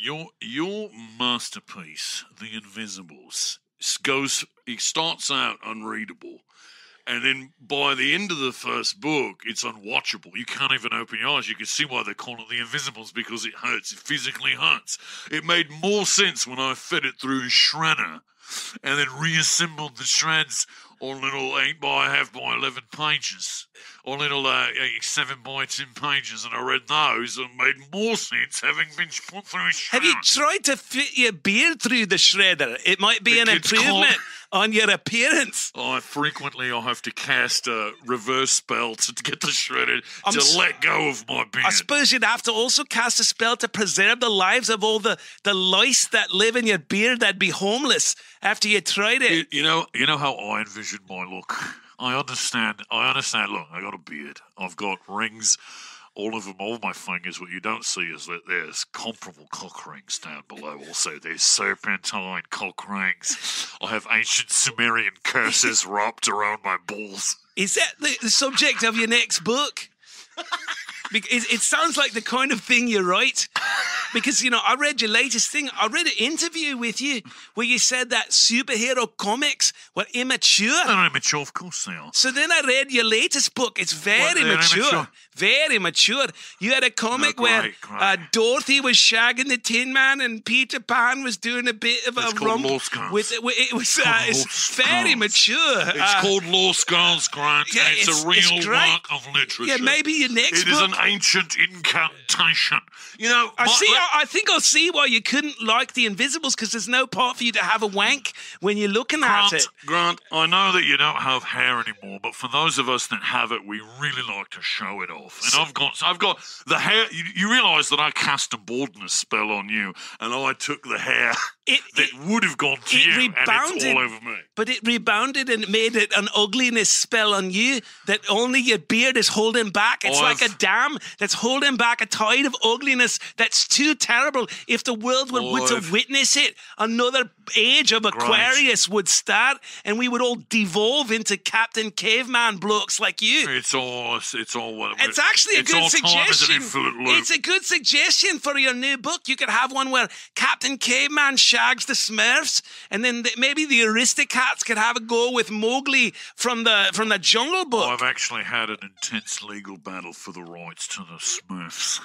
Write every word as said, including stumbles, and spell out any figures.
Your your masterpiece, The Invisibles, goes. It starts out unreadable, and then by the end of the first book, it's unwatchable. You can't even open your eyes. You can see why they call it The Invisibles, because it hurts. It physically hurts. It made more sense when I fed it through a shredder, and then reassembled the shreds on little eight by half by eleven pages, or little uh, seven by ten pages, and I read those and made more sense having been put through a shredder. Have you tried to fit your beard through the shredder? It might be an improvement on your appearance. Oh, frequently I have to cast a reverse spell to get the shredded I'm to let go of my beard. I suppose you'd have to also cast a spell to preserve the lives of all the, the lice that live in your beard that'd be homeless after you tried it. You, you know, you know how I envisioned my look. I understand. I understand. Look, I got a beard. I've got rings. All of them, all my fingers. What you don't see is that there's comparable cock rings down below. Also, there's serpentine cock rings. I have ancient Sumerian curses wrapped around my balls. Is that the, the subject of your next book? Because it sounds like the kind of thing you write. Because, you know, I read your latest thing. I read an interview with you where you said that superhero comics were immature. They're immature, of course they are. So then I read your latest book. It's very well, mature. Immature. Very mature. You had a comic no, great, where great. Uh, Dorothy was shagging the Tin Man and Peter Pan was doing a bit of it's a rumble. Lost Girls. With, it, it was, it's uh, it's very Girls. Mature. It's uh, called Lost Girls, Grant. Yeah, it's, it's a real it's work of literature. Yeah, maybe your next it book. It is an ancient incantation. You know, I my, see. I think I'll see why you couldn't like The Invisibles, because there's no part for you to have a wank when you're looking Grant, at it. Grant, I know that you don't have hair anymore, but for those of us that have it, we really like to show it off. And so, I've got, I've got the hair. You, you realise that I cast a baldness spell on you, and I took the hair it, that it, would have gone to it you, rebounded, and it's all over me. But it rebounded and made it an ugliness spell on you that only your beard is holding back. It's I've, like a dam that's holding back a tide of ugliness that's too terrible. If the world were oh, to witness it, another age of Aquarius great. Would start, and we would all devolve into Captain Caveman blokes like you. It's all. It's all. It's actually a it's good suggestion. It's a good suggestion for your new book. You could have one where Captain Caveman shags the Smurfs, and then the, maybe the Aristocats could have a go with Mowgli from the from the Jungle Book. Oh, I've actually had an intense legal battle for the rights to the Smurfs.